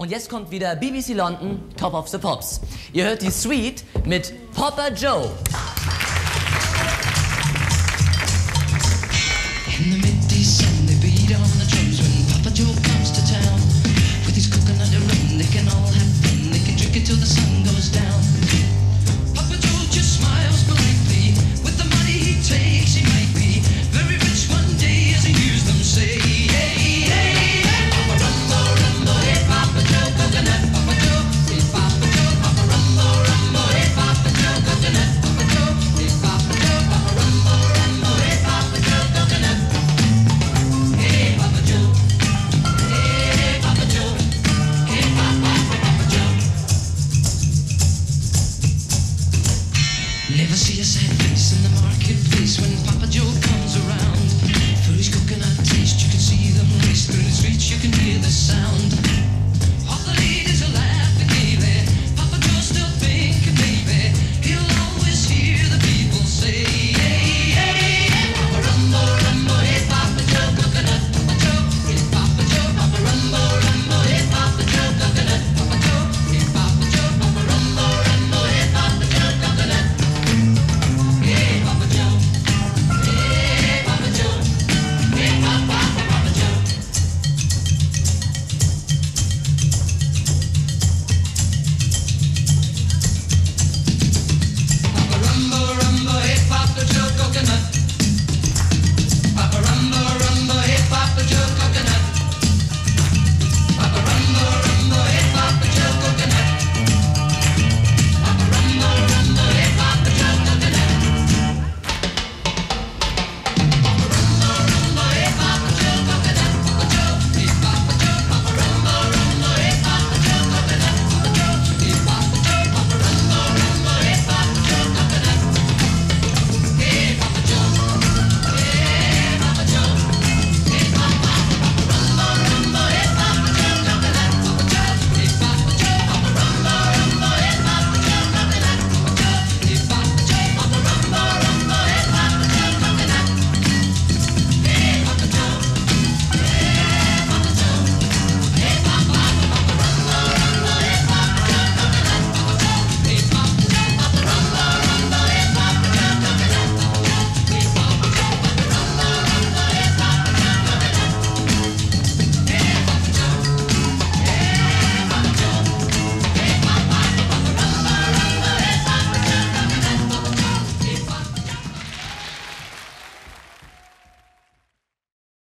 Und jetzt kommt wieder BBC London, Top of the Pops. Ihr hört die Sweet mit Papa Joe.